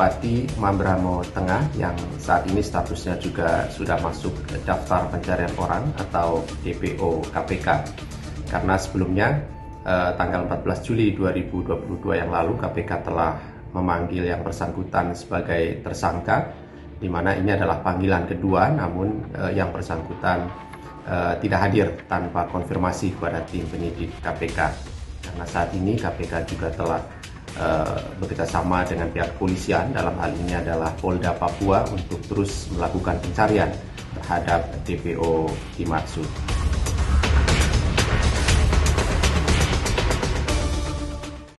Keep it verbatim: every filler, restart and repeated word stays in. Bupati Mamberamo Tengah yang saat ini statusnya juga sudah masuk daftar pencarian orang atau D P O K P K. Karena sebelumnya eh, tanggal empat belas Juli dua ribu dua puluh dua yang lalu K P K telah memanggil yang bersangkutan sebagai tersangka, di mana ini adalah panggilan kedua, namun eh, yang bersangkutan eh, tidak hadir tanpa konfirmasi kepada tim penyidik K P K. Karena saat ini K P K juga telah bekerja sama dengan pihak kepolisian, dalam hal ini adalah Polda Papua, untuk terus melakukan pencarian terhadap D P O dimaksud.